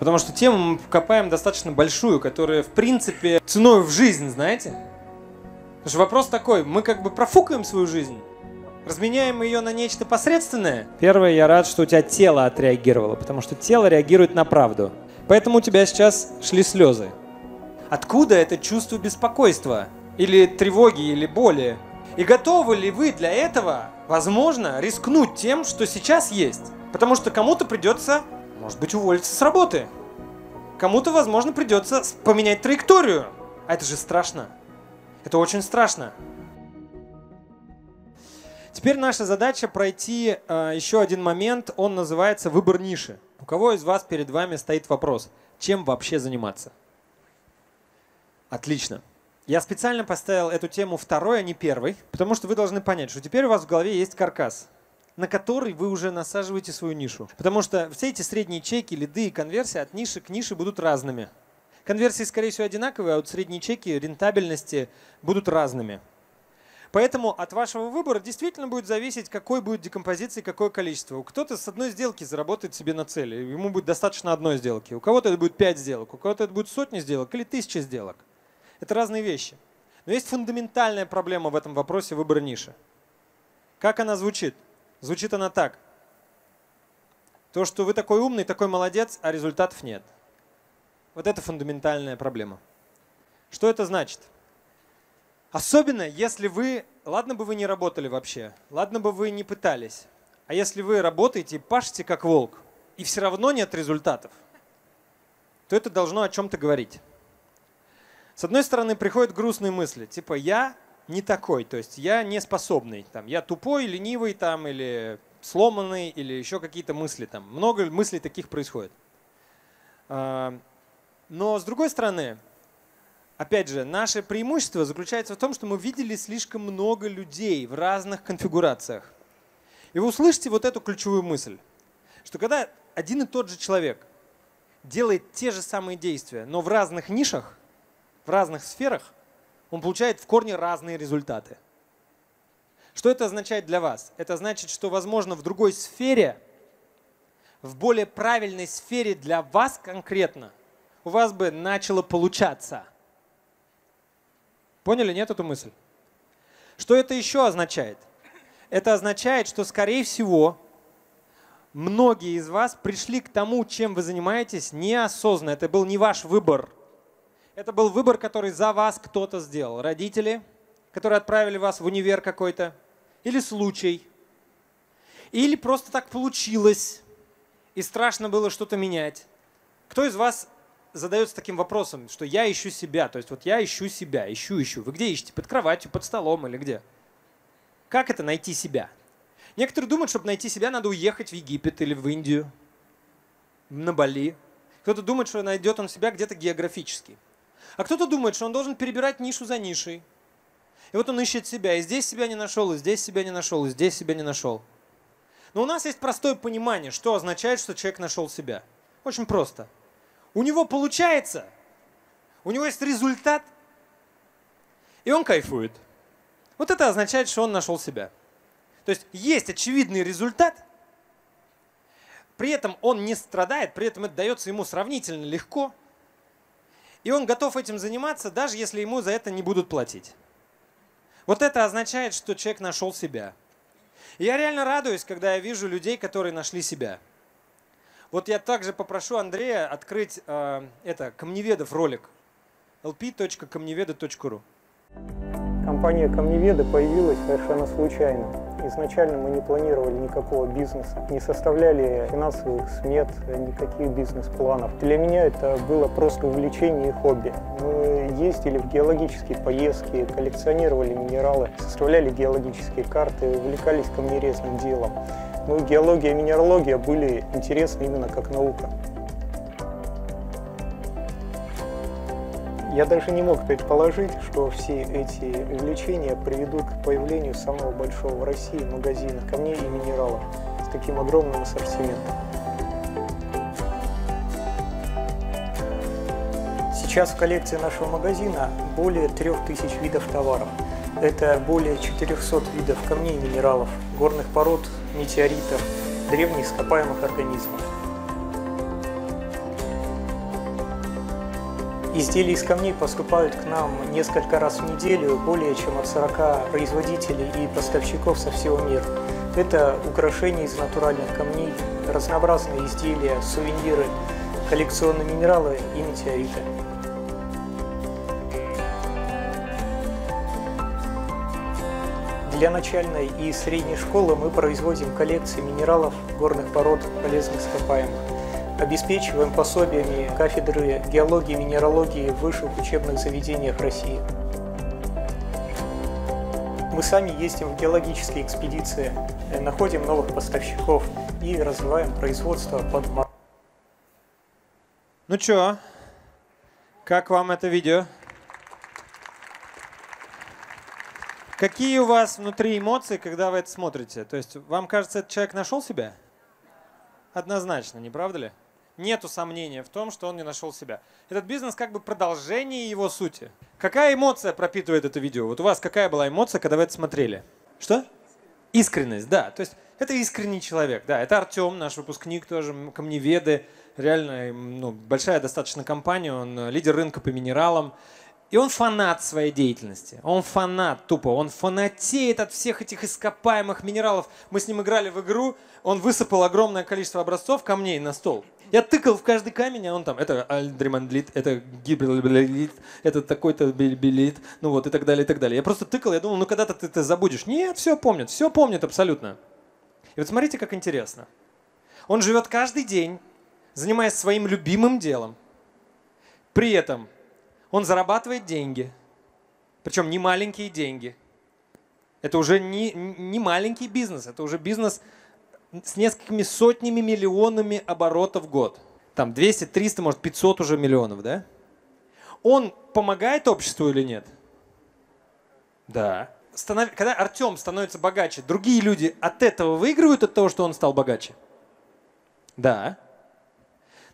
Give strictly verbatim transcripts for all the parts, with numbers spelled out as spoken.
Потому что тему мы копаем достаточно большую, которая, в принципе, ценой в жизнь, знаете? Потому что вопрос такой, мы как бы профукаем свою жизнь, разменяем ее на нечто посредственное. Первое, я рад, что у тебя тело отреагировало, потому что тело реагирует на правду. Поэтому у тебя сейчас шли слезы. Откуда это чувство беспокойства? Или тревоги, или боли? И готовы ли вы для этого, возможно, рискнуть тем, что сейчас есть? Потому что кому-то придется, может быть, уволиться с работы. Кому-то, возможно, придется поменять траекторию. А это же страшно. Это очень страшно. Теперь наша задача пройти э, еще один момент. Он называется «Выбор ниши». У кого из вас перед вами стоит вопрос, чем вообще заниматься? Отлично. Я специально поставил эту тему второй, а не первой, потому что вы должны понять, что теперь у вас в голове есть каркас, на который вы уже насаживаете свою нишу. Потому что все эти средние чеки, лиды и конверсии от ниши к нише будут разными. Конверсии, скорее всего, одинаковые, а вот средние чеки, рентабельности будут разными. Поэтому от вашего выбора действительно будет зависеть, какой будет декомпозиция и какое количество. Кто-то с одной сделки заработает себе на цели, ему будет достаточно одной сделки. У кого-то это будет пять сделок, у кого-то это будет сотни сделок или тысячи сделок. Это разные вещи. Но есть фундаментальная проблема в этом вопросе выбора ниши. Как она звучит? Звучит она так. То, что вы такой умный, такой молодец, а результатов нет. Вот это фундаментальная проблема. Что это значит? Особенно, если вы, ладно бы вы не работали вообще, ладно бы вы не пытались, а если вы работаете и пашете как волк, и все равно нет результатов, то это должно о чем-то говорить. С одной стороны, приходят грустные мысли, типа «я не такой», то есть «я не способный», там, «я тупой, ленивый», там, или «сломанный», или еще какие-то мысли. Там. Много мыслей таких происходит. Но с другой стороны… Опять же, наше преимущество заключается в том, что мы видели слишком много людей в разных конфигурациях. И вы услышите вот эту ключевую мысль, что когда один и тот же человек делает те же самые действия, но в разных нишах, в разных сферах, он получает в корне разные результаты. Что это означает для вас? Это значит, что, возможно, в другой сфере, в более правильной сфере для вас конкретно, у вас бы начало получаться. Поняли, нет, эту мысль? Что это еще означает? Это означает, что, скорее всего, многие из вас пришли к тому, чем вы занимаетесь, неосознанно. Это был не ваш выбор. Это был выбор, который за вас кто-то сделал. Родители, которые отправили вас в универ какой-то, или случай, или просто так получилось, и страшно было что-то менять. Кто из вас задается таким вопросом, что я ищу себя, то есть вот я ищу себя, ищу, ищу. Вы где ищете? Под кроватью, под столом или где? Как это найти себя? Некоторые думают, чтобы найти себя, надо уехать в Египет или в Индию, на Бали. Кто-то думает, что найдет он себя где-то географически. А кто-то думает, что он должен перебирать нишу за нишей. И вот он ищет себя, и здесь себя не нашел, и здесь себя не нашел, и здесь себя не нашел. Но у нас есть простое понимание, что означает, что человек нашел себя. Очень просто. У него получается, у него есть результат, и он кайфует. Вот это означает, что он нашел себя. То есть есть очевидный результат, при этом он не страдает, при этом это дается ему сравнительно легко, и он готов этим заниматься, даже если ему за это не будут платить. Вот это означает, что человек нашел себя. И я реально радуюсь, когда я вижу людей, которые нашли себя. Вот я также попрошу Андрея открыть э, это, Камневедов ролик. эл пи точка камневеды точка ру. Компания Камневеды появилась совершенно случайно. Изначально мы не планировали никакого бизнеса, не составляли финансовых смет, никаких бизнес-планов. Для меня это было просто увлечение и хобби. Мы ездили в геологические поездки, коллекционировали минералы, составляли геологические карты, увлекались камнерезным делом. Ну, геология и минералогия были интересны именно как наука. Я даже не мог предположить, что все эти увлечения приведут к появлению самого большого в России магазина камней и минералов с таким огромным ассортиментом. Сейчас в коллекции нашего магазина более трёх тысяч видов товаров. Это более четырёхсот видов камней и минералов, горных пород, метеоритов, древних ископаемых организмов. Изделия из камней поступают к нам несколько раз в неделю, более чем от сорока производителей и поставщиков со всего мира. Это украшения из натуральных камней, разнообразные изделия, сувениры, коллекционные минералы и метеориты. Для начальной и средней школы мы производим коллекции минералов, горных пород, полезных ископаемых. Обеспечиваем пособиями кафедры геологии и минералогии в высших учебных заведениях России. Мы сами ездим в геологические экспедиции, находим новых поставщиков и развиваем производство под марку. Ну чё, как вам это видео? Какие у вас внутри эмоции, когда вы это смотрите? То есть вам кажется, этот человек нашел себя? Однозначно, не правда ли? Нету сомнения в том, что он не нашел себя. Этот бизнес как бы продолжение его сути. Какая эмоция пропитывает это видео? Вот у вас какая была эмоция, когда вы это смотрели? Что? Искренность, да. То есть это искренний человек, да. Это Артем, наш выпускник тоже, камневеды. Реально, ну, большая достаточно компания, он лидер рынка по минералам. И он фанат своей деятельности, он фанат тупо, он фанатеет от всех этих ископаемых минералов. Мы с ним играли в игру, он высыпал огромное количество образцов камней на стол. Я тыкал в каждый камень, а он там, это альдримандлит, это гибрилит, это такой-то билит, ну вот и так далее, и так далее. Я просто тыкал, я думал, ну когда-то ты это забудешь. Нет, все помнит, все помнит абсолютно. И вот смотрите, как интересно. Он живет каждый день, занимаясь своим любимым делом, при этом он зарабатывает деньги, причем не маленькие деньги. Это уже не, не маленький бизнес, это уже бизнес с несколькими сотнями миллионами оборотов в год. Там двести, триста, может пятьсот уже миллионов, да? Он помогает обществу или нет? Да. Станов... Когда Артем становится богаче, другие люди от этого выигрывают, от того, что он стал богаче? Да.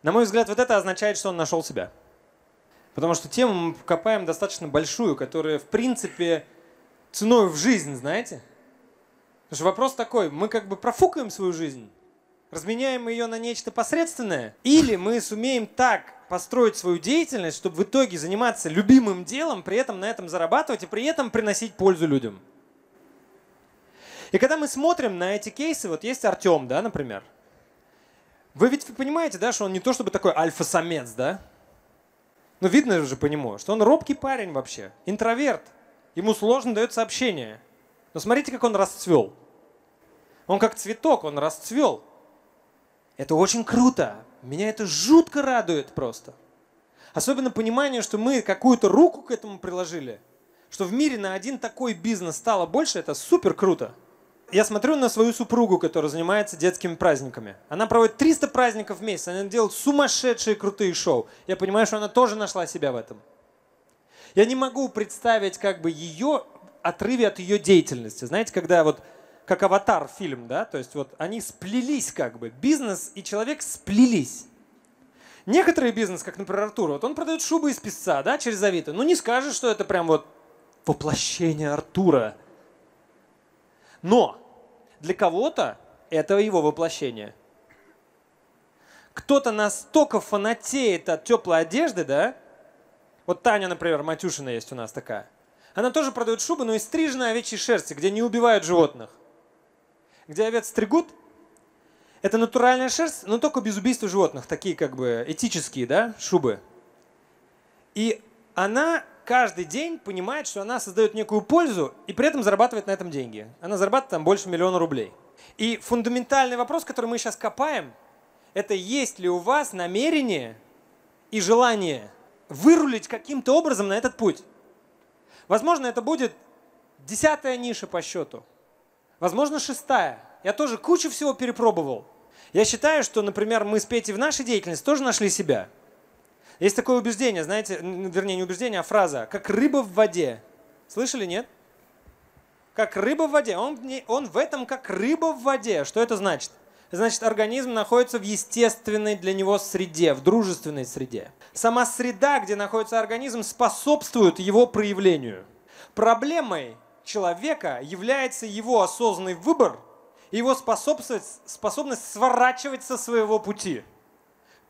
На мой взгляд, вот это означает, что он нашел себя. Потому что тему мы копаем достаточно большую, которая, в принципе, ценой в жизнь, знаете? Потому что вопрос такой, мы как бы профукаем свою жизнь, разменяем ее на нечто посредственное, или мы сумеем так построить свою деятельность, чтобы в итоге заниматься любимым делом, при этом на этом зарабатывать и при этом приносить пользу людям. И когда мы смотрим на эти кейсы, вот есть Артем, да, например. Вы ведь понимаете, да, что он не то чтобы такой альфа-самец, да? Ну, видно уже по нему, что он робкий парень вообще, интроверт. Ему сложно дается общение. Но смотрите, как он расцвел. Он как цветок, он расцвел. Это очень круто. Меня это жутко радует просто. Особенно понимание, что мы какую-то руку к этому приложили, что в мире на один такой бизнес стало больше, это супер круто. Я смотрю на свою супругу, которая занимается детскими праздниками. Она проводит триста праздников в месяц, она делает сумасшедшие крутые шоу. Я понимаю, что она тоже нашла себя в этом. Я не могу представить как бы ее отрыве от ее деятельности. Знаете, когда вот как «Аватар» фильм, да, то есть вот они сплелись как бы, бизнес и человек сплелись. Некоторые бизнес, как, например, Артур, вот он продает шубы из песца, да, через Авито. Ну не скажешь, что это прям вот воплощение Артура. Но для кого-то это его воплощение. Кто-то настолько фанатеет от теплой одежды, да? Вот Таня, например, Матюшина есть у нас такая. Она тоже продает шубы, но из стриженной овечьей шерсти, где не убивают животных. Где овец стригут, это натуральная шерсть, но только без убийства животных. Такие как бы этические, да, шубы. И она каждый день понимает, что она создает некую пользу и при этом зарабатывает на этом деньги. Она зарабатывает там больше миллиона рублей. И фундаментальный вопрос, который мы сейчас копаем, это есть ли у вас намерение и желание вырулить каким-то образом на этот путь. Возможно, это будет десятая ниша по счету. Возможно, шестая. Я тоже кучу всего перепробовал. Я считаю, что, например, мы с Петей в нашей деятельности тоже нашли себя. Есть такое убеждение, знаете, вернее не убеждение, а фраза, как рыба в воде. Слышали, нет? Как рыба в воде. Он, он в этом как рыба в воде. Что это значит? Значит, организм находится в естественной для него среде, в дружественной среде. Сама среда, где находится организм, способствует его проявлению. Проблемой человека является его осознанный выбор и его способность сворачивать со своего пути.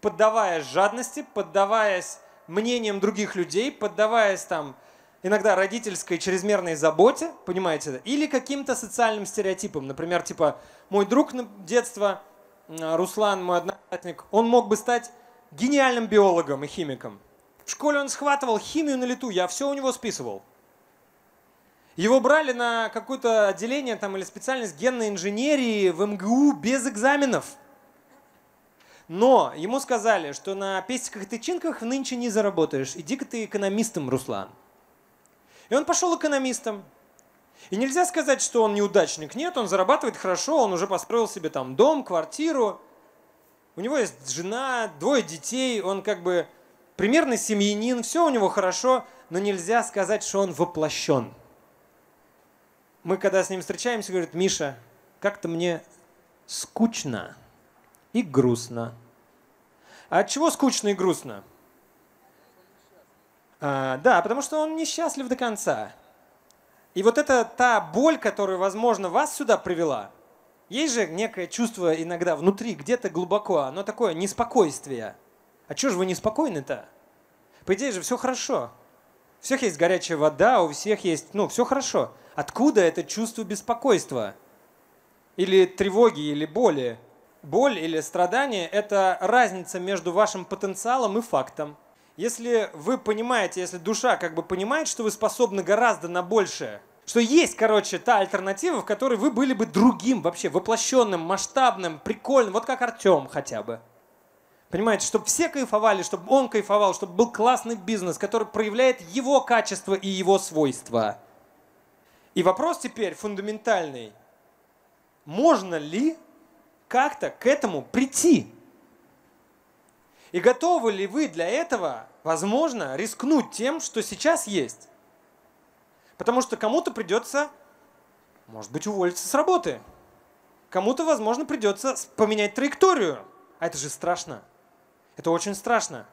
Поддаваясь жадности, поддаваясь мнением других людей, поддаваясь там иногда родительской чрезмерной заботе, понимаете, или каким-то социальным стереотипам. Например, типа мой друг детства, Руслан, мой одноклассник, он мог бы стать гениальным биологом и химиком. В школе он схватывал химию на лету, я все у него списывал. Его брали на какое-то отделение там, или специальность генной инженерии в эм гэ у без экзаменов. Но ему сказали, что на пестиках и тычинках нынче не заработаешь. Иди-ка ты экономистом, Руслан. И он пошел экономистом. И нельзя сказать, что он неудачник. Нет, он зарабатывает хорошо, он уже построил себе там дом, квартиру. У него есть жена, двое детей, он как бы примерный семьянин, все у него хорошо, но нельзя сказать, что он воплощен. Мы когда с ним встречаемся, говорит: Миша, как-то мне скучно и грустно. А от чего скучно и грустно? А, да, потому что он несчастлив до конца. И вот это та боль, которая, возможно, вас сюда привела. Есть же некое чувство иногда внутри, где-то глубоко, оно такое неспокойствие. А чего же вы неспокойны-то? По идее же все хорошо. У всех есть горячая вода, у всех есть… Ну, все хорошо. Откуда это чувство беспокойства? Или тревоги, или боли? Боль или страдание – это разница между вашим потенциалом и фактом. Если вы понимаете, если душа как бы понимает, что вы способны гораздо на большее, что есть, короче, та альтернатива, в которой вы были бы другим вообще, воплощенным, масштабным, прикольным, вот как Артем хотя бы. Понимаете, чтобы все кайфовали, чтобы он кайфовал, чтобы был классный бизнес, который проявляет его качество и его свойства. И вопрос теперь фундаментальный. Можно ли как-то к этому прийти? И готовы ли вы для этого, возможно, рискнуть тем, что сейчас есть? Потому что кому-то придется, может быть, уволиться с работы. Кому-то, возможно, придется поменять траекторию. А это же страшно. Это очень страшно.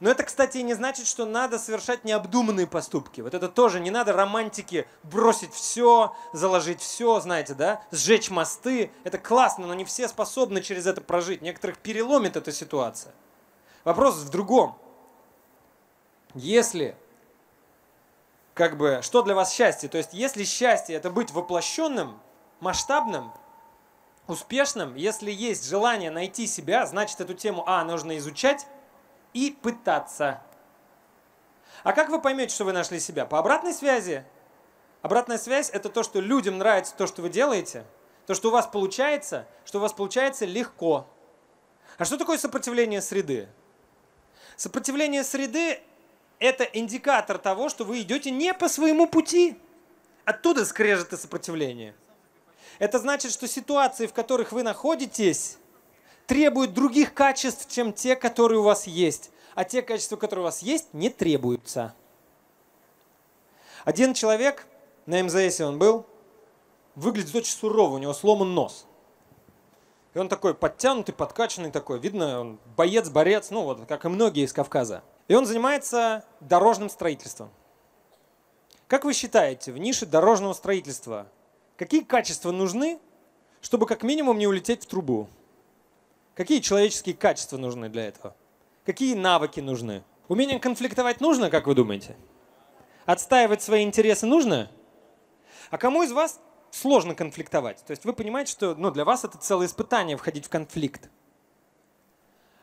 Но это, кстати, не значит, что надо совершать необдуманные поступки. Вот это тоже не надо романтики бросить все, заложить все, знаете, да? Сжечь мосты. Это классно, но не все способны через это прожить. Некоторых переломит эта ситуация. Вопрос в другом. Если, как бы, что для вас счастье? То есть, если счастье – это быть воплощенным, масштабным, успешным, если есть желание найти себя, значит, эту тему, а, нужно изучать и пытаться. А как вы поймете, что вы нашли себя? По обратной связи. Обратная связь – это то, что людям нравится то, что вы делаете, то, что у вас получается, что у вас получается легко. А что такое сопротивление среды? Сопротивление среды – это индикатор того, что вы идете не по своему пути. Оттуда скрежет и сопротивление. Это значит, что ситуации, в которых вы находитесь, требуют других качеств, чем те, которые у вас есть. А те качества, которые у вас есть, не требуются. Один человек, на эм зэ эсе он был, выглядит очень сурово, у него сломан нос. И он такой подтянутый, подкачанный такой. Видно, он боец, борец, ну вот, как и многие из Кавказа. И он занимается дорожным строительством. Как вы считаете, в нише дорожного строительства какие качества нужны, чтобы как минимум не улететь в трубу? Какие человеческие качества нужны для этого? Какие навыки нужны? Умение конфликтовать нужно, как вы думаете? Отстаивать свои интересы нужно? А кому из вас сложно конфликтовать? То есть вы понимаете, что ну, для вас это целое испытание входить в конфликт.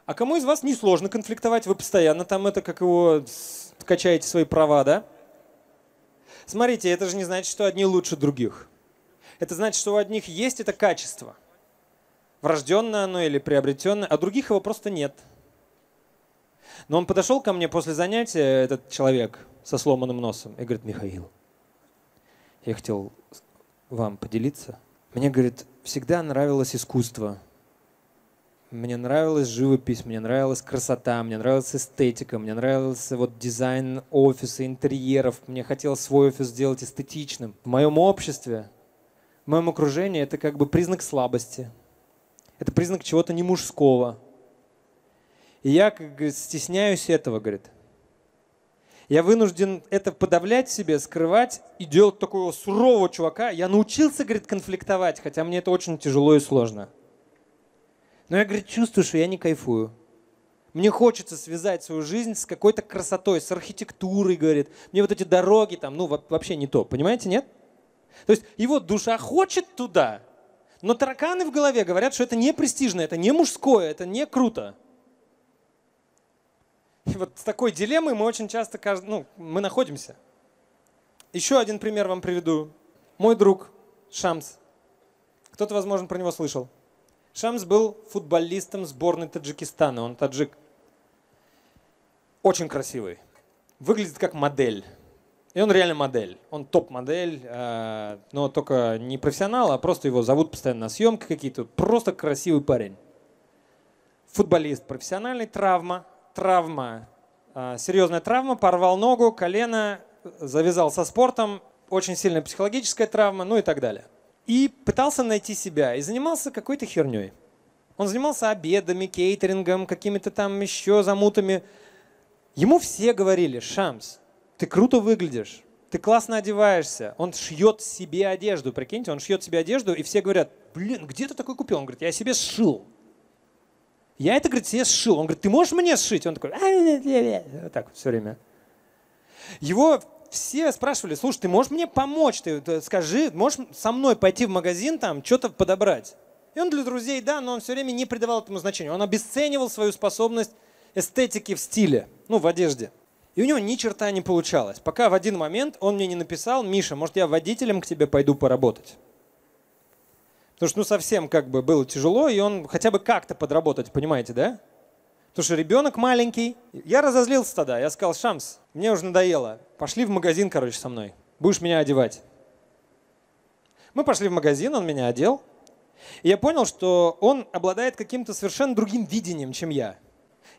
А кому из вас не сложно конфликтовать? Вы постоянно там это, как его, качаете свои права, да? Смотрите, это же не значит, что одни лучше других. Это значит, что у одних есть это качество. Врожденное оно или приобретенное, а других его просто нет. Но он подошел ко мне после занятия, этот человек со сломанным носом, и говорит: Михаил, я хотел вам поделиться. Мне, говорит, всегда нравилось искусство. Мне нравилась живопись, мне нравилась красота, мне нравилась эстетика, мне нравился вот дизайн офиса, интерьеров. Мне хотелось свой офис сделать эстетичным. В моем обществе, в моем окружении это как бы признак слабости. Это признак чего-то не мужского. И я, как говорит, стесняюсь этого, говорит. Я вынужден это подавлять себе, скрывать и делать такого сурового чувака. Я научился, говорит, конфликтовать, хотя мне это очень тяжело и сложно. Но я, говорит, чувствую, что я не кайфую. Мне хочется связать свою жизнь с какой-то красотой, с архитектурой, говорит. Мне вот эти дороги там, ну вообще не то. Понимаете, нет? То есть его душа хочет туда, но тараканы в голове говорят, что это не престижно, это не мужское, это не круто. И вот с такой дилеммой мы очень часто, ну, мы находимся. Еще один пример вам приведу. Мой друг Шамс. Кто-то, возможно, про него слышал. Шамс был футболистом сборной Таджикистана. Он таджик. Очень красивый. Выглядит как модель. И он реально модель. Он топ-модель, но только не профессионал, а просто его зовут постоянно на съемки какие-то. Просто красивый парень. Футболист профессиональный, травма. Травма. Серьезная травма. Порвал ногу, колено. Завязал со спортом. Очень сильная психологическая травма, ну и так далее. И пытался найти себя. И занимался какой-то херней. Он занимался обедами, кейтерингом, какими-то там еще замутами. Ему все говорили: Шамс, ты круто выглядишь, ты классно одеваешься. Он шьет себе одежду, прикиньте, он шьет себе одежду, и все говорят: блин, где ты такой купил? Он говорит: я себе сшил. Я это, говорит, себе сшил. Он говорит: ты можешь мне сшить? Он такой: вот так вот все время. Его все спрашивали: слушай, ты можешь мне помочь? Ты скажи, можешь со мной пойти в магазин, там что-то подобрать? И он для друзей, да, но он все время не придавал этому значения. Он обесценивал свою способность эстетики в стиле, ну, в одежде. И у него ни черта не получалось. Пока в один момент он мне не написал: Миша, может, я водителем к тебе пойду поработать? Потому что ну совсем как бы было тяжело, и он хотя бы как-то подработать, понимаете, да? Потому что ребенок маленький. Я разозлился тогда, я сказал: Шамс, мне уже надоело. Пошли в магазин, короче, со мной. Будешь меня одевать. Мы пошли в магазин, он меня одел. И я понял, что он обладает каким-то совершенно другим видением, чем я.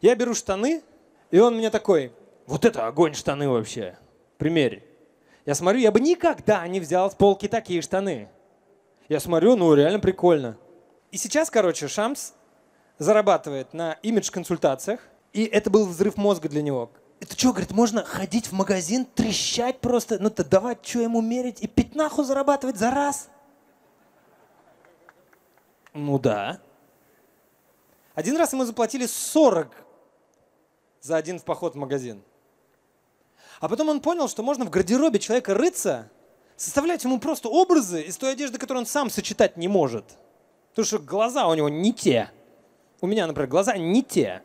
Я беру штаны, и он мне такой: вот это огонь штаны вообще. Примерь. Я смотрю, я бы никогда не взял с полки такие штаны. Я смотрю, ну реально прикольно. И сейчас, короче, Шамс зарабатывает на имидж-консультациях. И это был взрыв мозга для него. Это что, говорит, можно ходить в магазин, трещать просто, ну то давать, что ему мерить и пятнаху зарабатывать за раз? Ну да. Один раз ему заплатили сорок за один в поход в магазин. А потом он понял, что можно в гардеробе человека рыться, составлять ему просто образы из той одежды, которую он сам сочетать не может. Потому что глаза у него не те. У меня, например, глаза не те.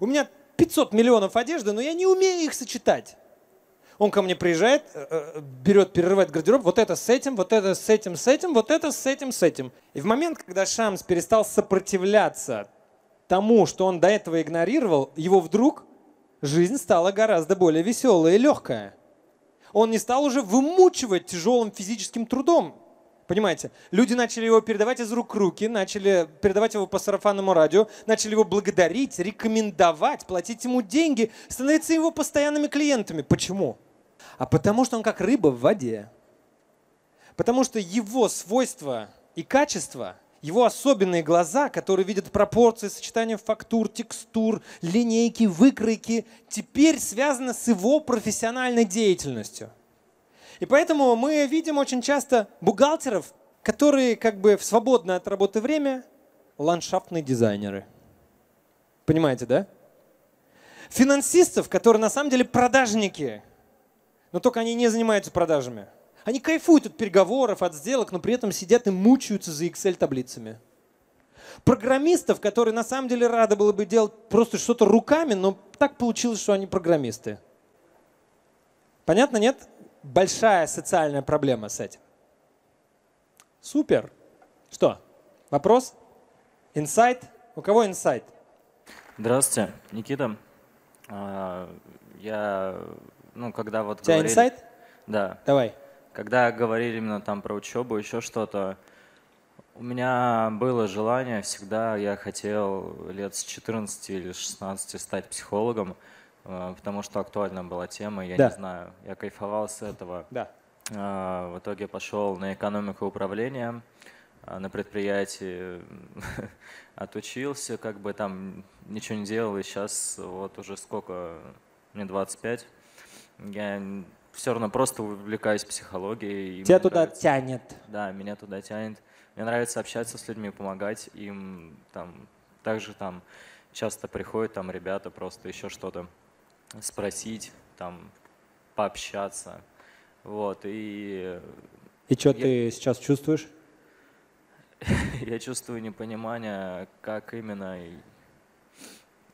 У меня пятьсот миллионов одежды, но я не умею их сочетать. Он ко мне приезжает, берет, перерывает гардероб. Вот это с этим, вот это с этим, с этим, вот это с этим, с этим. И в момент, когда Шамс перестал сопротивляться тому, что он до этого игнорировал, его вдруг жизнь стала гораздо более веселая и легкая. Он не стал уже вымучивать тяжелым физическим трудом. Понимаете? Люди начали его передавать из рук в руки, начали передавать его по сарафанному радио, начали его благодарить, рекомендовать, платить ему деньги, становиться его постоянными клиентами. Почему? А потому что он как рыба в воде. Потому что его свойства и качества, его особенные глаза, которые видят пропорции, сочетания фактур, текстур, линейки, выкройки, теперь связаны с его профессиональной деятельностью. И поэтому мы видим очень часто бухгалтеров, которые как бы в свободное от работы время ландшафтные дизайнеры. Понимаете, да? Финансистов, которые на самом деле продажники, но только они не занимаются продажами. Они кайфуют от переговоров, от сделок, но при этом сидят и мучаются за Excel-таблицами. Программистов, которые на самом деле рады было бы делать просто что-то руками, но так получилось, что они программисты. Понятно, нет? Большая социальная проблема с этим. Супер. Что? Вопрос? Инсайт? У кого инсайт? Здравствуйте, Никита. Я, ну, когда вот... У тебя говорили... инсайт? Да. Давай. Когда говорили именно там про учебу, еще что-то, у меня было желание всегда, я хотел лет с четырнадцати или шестнадцати стать психологом, потому что актуальна была тема, я да. не знаю, я кайфовал с этого. Да. В итоге пошел на экономику управления, на предприятии отучился, как бы там ничего не делал, и сейчас вот уже сколько, мне двадцать пять, я... все равно просто увлекаюсь психологией. Тебя туда нравится, тянет. Да, меня туда тянет. Мне нравится общаться с людьми, помогать им. Там, также там часто приходят там ребята просто еще что-то спросить, там, пообщаться. Вот, и... И что я... ты сейчас чувствуешь? Я чувствую непонимание, как именно,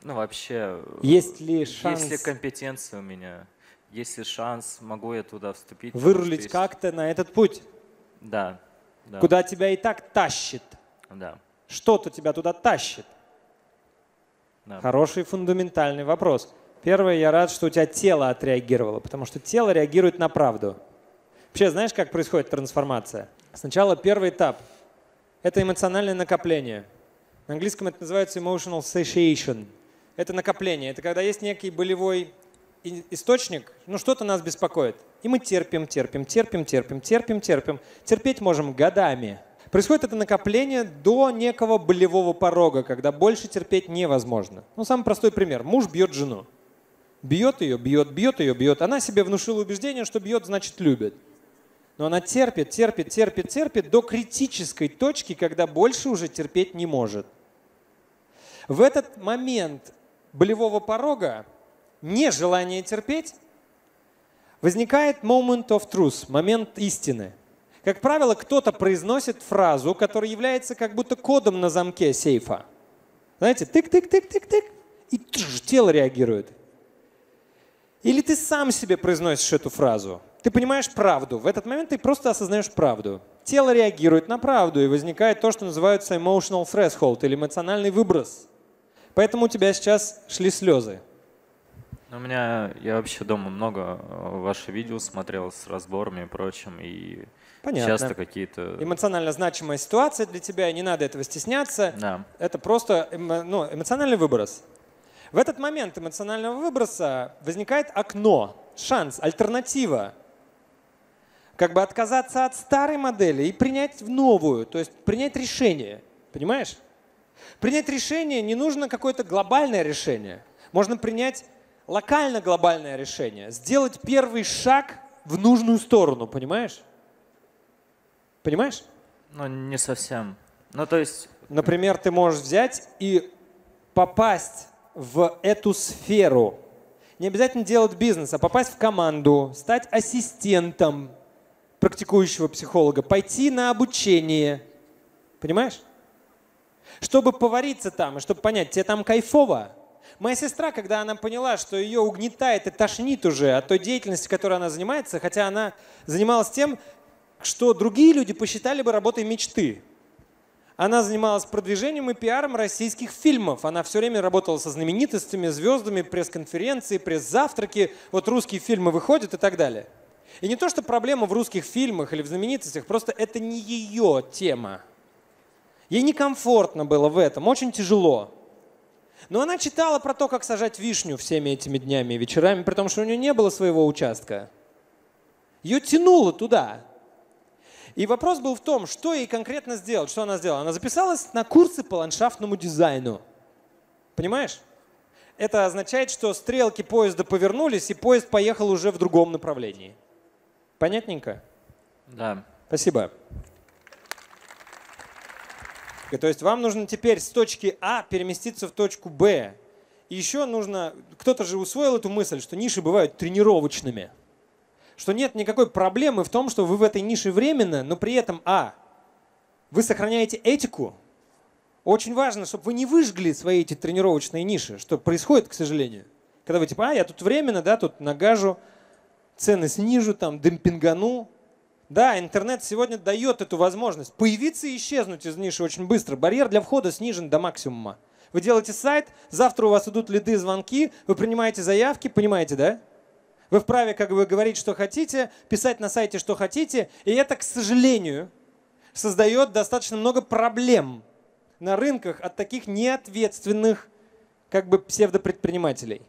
ну, вообще, есть ли шанс... Есть ли компетенция у меня, есть ли шанс, могу я туда вступить? Вырулить как-то на этот путь? Да. Да. Куда тебя и так тащит. Да. Что-то тебя туда тащит. Да. Хороший фундаментальный вопрос. Первое, я рад, что у тебя тело отреагировало, потому что тело реагирует на правду. Вообще, знаешь, как происходит трансформация? Сначала первый этап. Это эмоциональное накопление. На английском это называется emotional satiation. Это накопление. Это когда есть некий болевой источник, ну что-то нас беспокоит. И мы терпим, терпим, терпим, терпим, терпим, терпим. Терпеть можем годами. Происходит это накопление до некого болевого порога, когда больше терпеть невозможно. Ну, самый простой пример. Муж бьет жену. Бьет ее, бьет, бьет ее, бьет. Она себе внушила убеждение, что бьет, значит, любит. Но она терпит, терпит, терпит, терпит до критической точки, когда больше уже терпеть не может. В этот момент болевого порога нежелание терпеть возникает moment of truth, момент истины. Как правило, кто-то произносит фразу, которая является как будто кодом на замке сейфа. Знаете, тык-тык-тык-тык-тык, и тело реагирует. Или ты сам себе произносишь эту фразу. Ты понимаешь правду. В этот момент ты просто осознаешь правду. Тело реагирует на правду, и возникает то, что называется emotional threshold, или эмоциональный выброс. Поэтому у тебя сейчас шли слезы. У меня, я вообще дома много ваши видео смотрел с разборами и прочим, и понятно. Часто какие-то… Эмоционально значимая ситуация для тебя, не надо этого стесняться. Да. Это просто эмо, ну, эмоциональный выброс. В этот момент эмоционального выброса возникает окно, шанс, альтернатива. Как бы отказаться от старой модели и принять в новую, то есть принять решение, понимаешь? Принять решение не нужно какое-то глобальное решение, можно принять… Локально глобальное решение. Сделать первый шаг в нужную сторону, понимаешь? Понимаешь? Ну, не совсем. Ну, то есть… Например, ты можешь взять и попасть в эту сферу. Не обязательно делать бизнес, а попасть в команду, стать ассистентом практикующего психолога, пойти на обучение. Понимаешь? Чтобы повариться там и чтобы понять, тебе там кайфово. Моя сестра, когда она поняла, что ее угнетает и тошнит уже от той деятельности, которой она занимается, хотя она занималась тем, что другие люди посчитали бы работой мечты. Она занималась продвижением и пиаром российских фильмов. Она все время работала со знаменитостями, звездами, пресс-конференции, пресс-завтраки. Вот русские фильмы выходят и так далее. И не то, что проблема в русских фильмах или в знаменитостях, просто это не ее тема. Ей некомфортно было в этом, очень тяжело. Но она читала про то, как сажать вишню всеми этими днями и вечерами, при том, что у нее не было своего участка. Ее тянуло туда. И вопрос был в том, что ей конкретно сделать, что она сделала. Она записалась на курсы по ландшафтному дизайну. Понимаешь? Это означает, что стрелки поезда повернулись, и поезд поехал уже в другом направлении. Понятненько? Да. Спасибо. То есть вам нужно теперь с точки А переместиться в точку Б. И еще нужно… Кто-то же усвоил эту мысль, что ниши бывают тренировочными. Что нет никакой проблемы в том, что вы в этой нише временно, но при этом А. Вы сохраняете этику. Очень важно, чтобы вы не выжгли свои эти тренировочные ниши, что происходит, к сожалению. Когда вы типа, а, я тут временно, да, тут нагажу, цены снижу, там, демпингану. Да, интернет сегодня дает эту возможность появиться и исчезнуть из ниши очень быстро. Барьер для входа снижен до максимума. Вы делаете сайт, завтра у вас идут лиды, звонки, вы принимаете заявки, понимаете, да? Вы вправе, как бы, говорить, что хотите, писать на сайте, что хотите. И это, к сожалению, создает достаточно много проблем на рынках от таких неответственных, как бы, псевдопредпринимателей.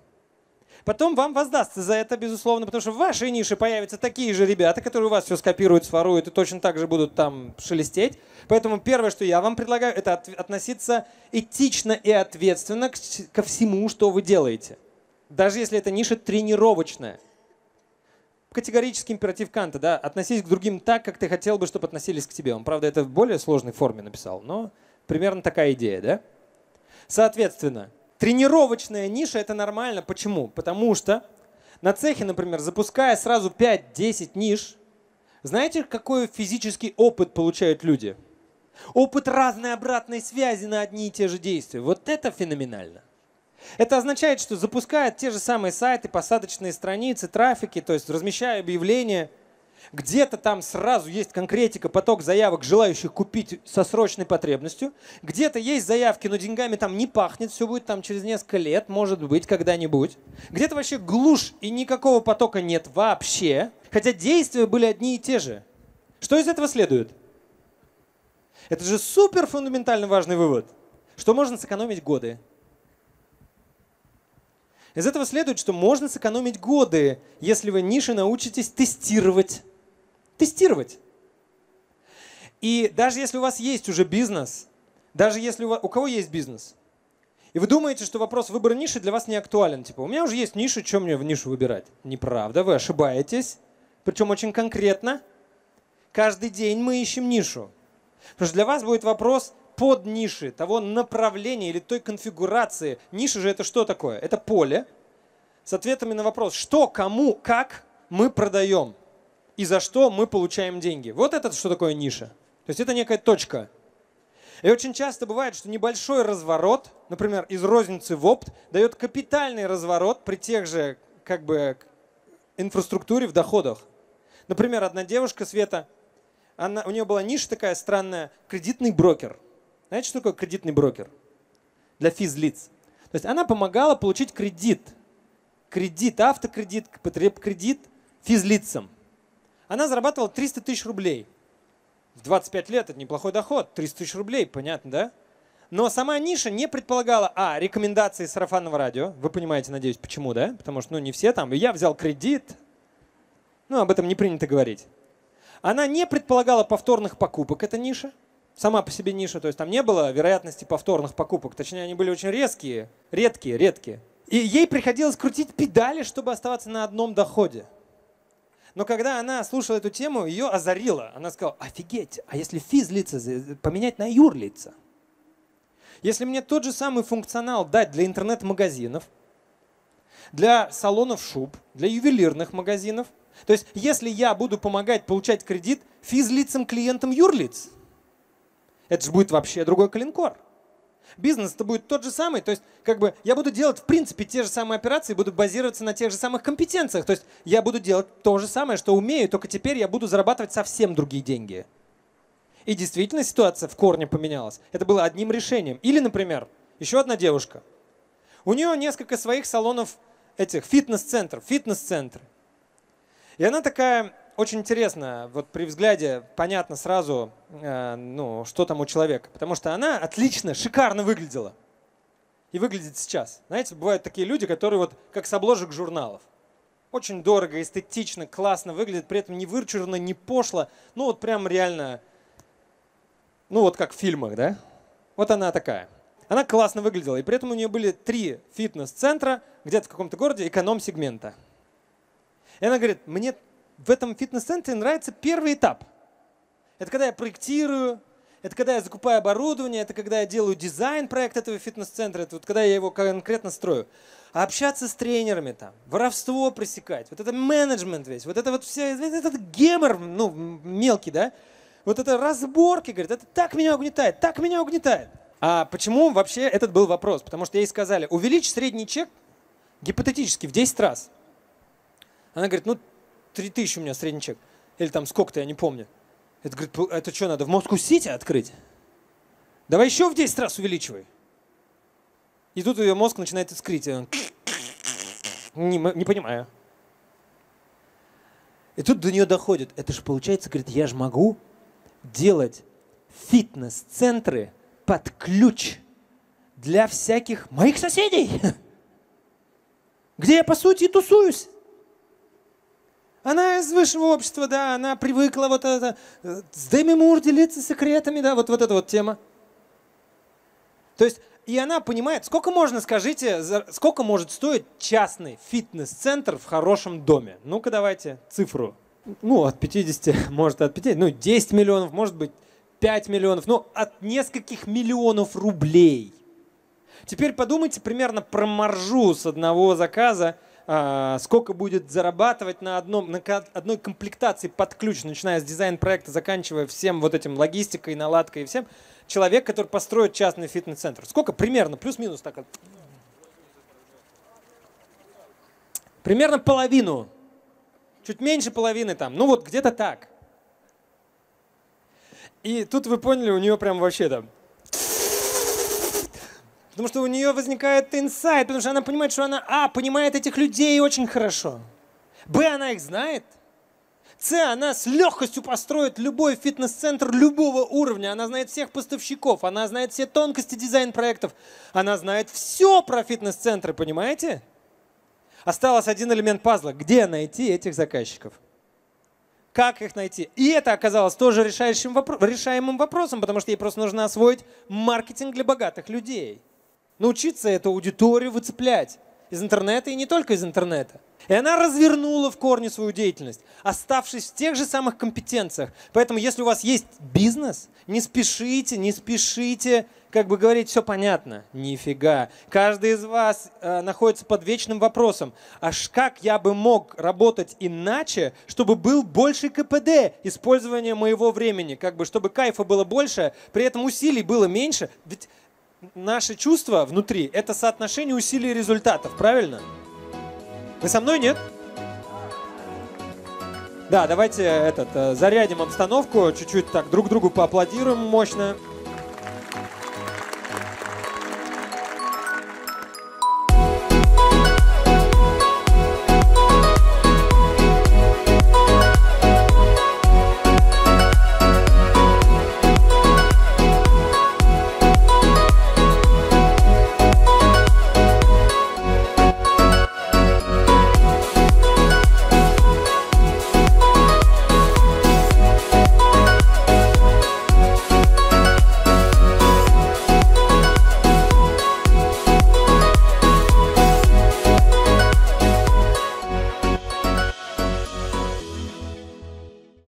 Потом вам воздастся за это, безусловно, потому что в вашей нише появятся такие же ребята, которые у вас все скопируют, своруют и точно так же будут там шелестеть. Поэтому первое, что я вам предлагаю, это относиться этично и ответственно ко всему, что вы делаете. Даже если эта ниша тренировочная. Категорический императив Канта, да, относись к другим так, как ты хотел бы, чтобы относились к тебе. Он, правда, это в более сложной форме написал, но примерно такая идея, да? Соответственно, Тренировочная ниша – это нормально. Почему? Потому что на цехе, например, запуская сразу пять-десять ниш, знаете, какой физический опыт получают люди? Опыт разной обратной связи на одни и те же действия. Вот это феноменально. Это означает, что запускают те же самые сайты, посадочные страницы, трафики, то есть размещая объявления, где-то там сразу есть конкретика, поток заявок, желающих купить со срочной потребностью, где-то есть заявки, но деньгами там не пахнет, все будет там через несколько лет, может быть, когда-нибудь. Где-то вообще глушь и никакого потока нет вообще, хотя действия были одни и те же. Что из этого следует? Это же супер фундаментально важный вывод, что можно сэкономить годы. Из этого следует, что можно сэкономить годы, если вы ниши научитесь тестировать. Тестировать. И даже если у вас есть уже бизнес, даже если у, вас, у кого есть бизнес, и вы думаете, что вопрос выбора ниши для вас не актуален. Типа, у меня уже есть ниша, что мне в нишу выбирать? Неправда, вы ошибаетесь. Причем очень конкретно. Каждый день мы ищем нишу. Потому что для вас будет вопрос под ниши, того направления или той конфигурации. Ниша же это что такое? Это поле с ответами на вопрос, что, кому, как мы продаем и за что мы получаем деньги. Вот это что такое ниша. То есть это некая точка. И очень часто бывает, что небольшой разворот, например, из розницы в опт, дает капитальный разворот при тех же как бы инфраструктуре в доходах. Например, одна девушка, Света, она, у нее была ниша такая странная, кредитный брокер. Знаете, что такое кредитный брокер? Для физлиц. То есть она помогала получить кредит. Кредит, автокредит, потребкредит физлицам. Она зарабатывала триста тысяч рублей. В двадцать пять лет это неплохой доход. триста тысяч рублей, понятно, да? Но сама ниша не предполагала, а, рекомендации сарафанного радио. Вы понимаете, надеюсь, почему, да? Потому что ну, не все там. Я взял кредит. Ну, об этом не принято говорить. Она не предполагала повторных покупок, эта ниша. Сама по себе ниша, то есть там не было вероятности повторных покупок. Точнее, они были очень резкие, редкие, редкие. И ей приходилось крутить педали, чтобы оставаться на одном доходе. Но когда она слушала эту тему, ее озарило. Она сказала, офигеть, а если физлица поменять на юрлица? Если мне тот же самый функционал дать для интернет-магазинов, для салонов шуб, для ювелирных магазинов, то есть если я буду помогать получать кредит физлицам, клиентам юрлиц, это же будет вообще другой коленкор. Бизнес-то будет тот же самый. То есть как бы я буду делать в принципе те же самые операции, буду базироваться на тех же самых компетенциях. То есть я буду делать то же самое, что умею, только теперь я буду зарабатывать совсем другие деньги. И действительно ситуация в корне поменялась. Это было одним решением. Или, например, еще одна девушка. У нее несколько своих салонов, этих фитнес-центров, фитнес-центры. И она такая... Очень интересно, вот при взгляде понятно сразу, э, ну, что там у человека. Потому что она отлично, шикарно выглядела. И выглядит сейчас. Знаете, бывают такие люди, которые вот как с обложек журналов. Очень дорого, эстетично, классно выглядит, при этом не вычурно, не пошло. Ну вот прям реально, ну вот как в фильмах, да? Вот она такая. Она классно выглядела. И при этом у нее были три фитнес-центра где-то в каком-то городе эконом-сегмента. И она говорит, мне... В этом фитнес-центре нравится первый этап. Это когда я проектирую, это когда я закупаю оборудование, это когда я делаю дизайн-проект этого фитнес-центра, это вот когда я его конкретно строю. А общаться с тренерами там, воровство пресекать, вот это менеджмент весь, вот это вот все, этот гемор, ну, мелкий, да, вот это разборки, говорит, это так меня угнетает, так меня угнетает. А почему вообще этот был вопрос? Потому что ей сказали, увеличь средний чек гипотетически в десять раз. Она говорит, ну, три тысячи у меня средний чек. Или там сколько-то, я не помню. Это, говорит, это что надо, в Москву-Сити открыть? Давай еще в десять раз увеличивай. И тут ее мозг начинает искрить. Он... Не, не понимаю. И тут до нее доходит. Это же получается, говорит, я же могу делать фитнес-центры под ключ для всяких моих соседей. Где я, по сути, и тусуюсь. Она из высшего общества, да, она привыкла вот это, с Деми Мур делиться секретами, да, вот, вот эта вот тема. То есть, и она понимает, сколько можно, скажите, за, сколько может стоить частный фитнес-центр в хорошем доме? Ну-ка давайте цифру. Ну, от пятидесяти, может от пятидесяти, ну, десять миллионов, может быть, пять миллионов, ну, от нескольких миллионов рублей. Теперь подумайте примерно про маржу с одного заказа. Сколько будет зарабатывать на, одном, на одной комплектации под ключ, начиная с дизайн-проекта, заканчивая всем вот этим логистикой, наладкой и всем, человек, который построит частный фитнес-центр. Сколько примерно? Плюс-минус так. Примерно половину. Чуть меньше половины там. Ну вот где-то так. И тут вы поняли, у нее прям вообще там. Потому что у нее возникает инсайт, потому что она понимает, что она, а, понимает этих людей очень хорошо, б, она их знает, с, она с легкостью построит любой фитнес-центр любого уровня, она знает всех поставщиков, она знает все тонкости дизайн-проектов, она знает все про фитнес-центры, понимаете? Остался один элемент пазла. Где найти этих заказчиков? Как их найти? И это оказалось тоже решающим вопро- решаемым вопросом, потому что ей просто нужно освоить маркетинг для богатых людей. Научиться эту аудиторию выцеплять из интернета и не только из интернета. И она развернула в корне свою деятельность, оставшись в тех же самых компетенциях. Поэтому, если у вас есть бизнес, не спешите, не спешите, как бы говорить, все понятно. Нифига. Каждый из вас э, находится под вечным вопросом. Аж как я бы мог работать иначе, чтобы был больше КПД использования моего времени, как бы, чтобы кайфа было больше, при этом усилий было меньше. Ведь наши чувства внутри – это соотношение усилий и результатов, правильно? Вы со мной, нет? Да, давайте этот, зарядим обстановку, чуть-чуть так друг другу поаплодируем мощно.